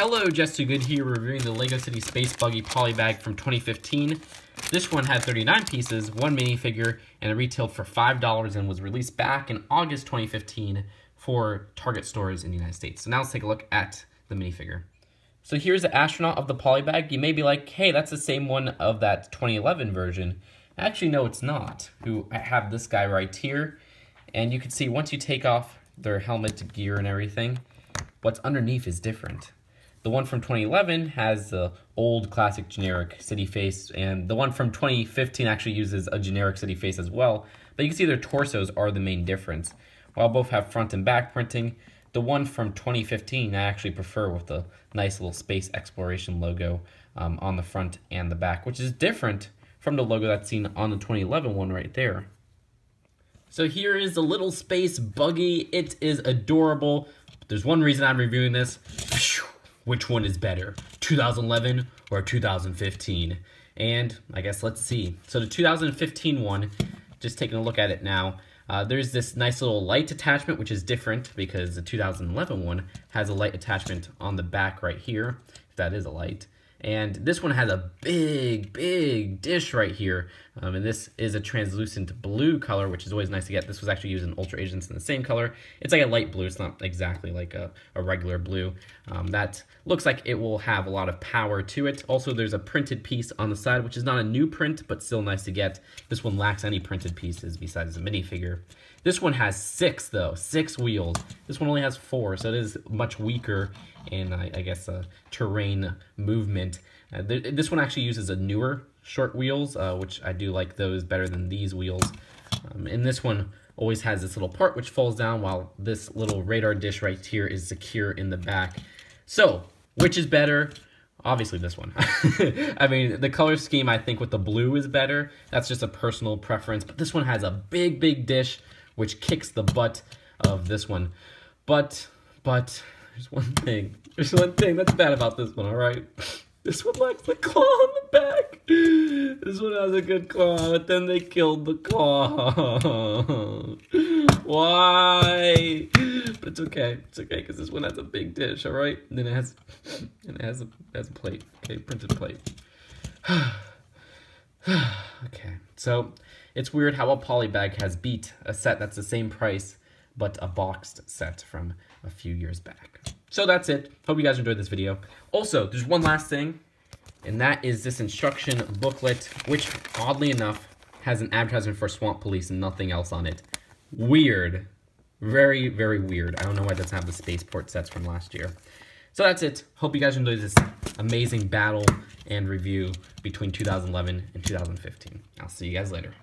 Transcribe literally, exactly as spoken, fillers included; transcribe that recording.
Hello, Just two Good here, reviewing the LEGO City Space Buggy Polybag from twenty fifteen. This one had thirty-nine pieces, one minifigure, and it retailed for five dollars and was released back in August twenty fifteen for Target stores in the United States. So now let's take a look at the minifigure. So here's the astronaut of the polybag. You may be like, hey, that's the same one of that twenty eleven version. Actually, no, it's not. I have this guy right here, and you can see once you take off their helmet gear and everything, what's underneath is different. The one from twenty eleven has the old classic generic city face, and the one from twenty fifteen actually uses a generic city face as well, but you can see their torsos are the main difference. While both have front and back printing, the one from twenty fifteen I actually prefer, with the nice little space exploration logo um, on the front and the back, which is different from the logo that's seen on the twenty eleven one right there. So here is the little space buggy. It is adorable. There's one reason I'm reviewing this. Which one is better, two thousand eleven or two thousand fifteen? And I guess let's see. So the two thousand fifteen one, just taking a look at it now, uh, there's this nice little light attachment, which is different because the two thousand eleven one has a light attachment on the back right here, if that is a light. And this one has a big, big dish right here. Um, and this is a translucent blue color, which is always nice to get. This was actually used in Ultra Agents in the same color. It's like a light blue. It's not exactly like a, a regular blue. Um, that looks like it will have a lot of power to it. Also, there's a printed piece on the side, which is not a new print, but still nice to get. This one lacks any printed pieces besides the minifigure. This one has six, though. Six wheels. This one only has four, so it is much weaker in, I, I guess, uh, terrain movement. Uh, th this one actually uses a newer short wheels, uh, which I do like those better than these wheels. Um, and this one always has this little part which falls down, while this little radar dish right here is secure in the back. So, which is better? Obviously this one. I mean, the color scheme, I think, with the blue is better. That's just a personal preference. But this one has a big, big dish, which kicks the butt of this one. But, but, there's one thing. There's one thing that's bad about this one, all right? This one lacks the claw on the back. This one has a good claw, but then they killed the claw. Why? But it's okay. It's okay because this one has a big dish. All right, and then it has, and it has a has a plate. Okay, printed plate. Okay, so it's weird how a polybag has beat a set that's the same price, but a boxed set from a few years back. So that's it. Hope you guys enjoyed this video. Also, there's one last thing, and that is this instruction booklet, which, oddly enough, has an advertisement for Swamp Police and nothing else on it. Weird. Very, very weird. I don't know why it doesn't have the Spaceport sets from last year. So that's it. Hope you guys enjoyed this amazing battle and review between two thousand eleven and two thousand fifteen. I'll see you guys later.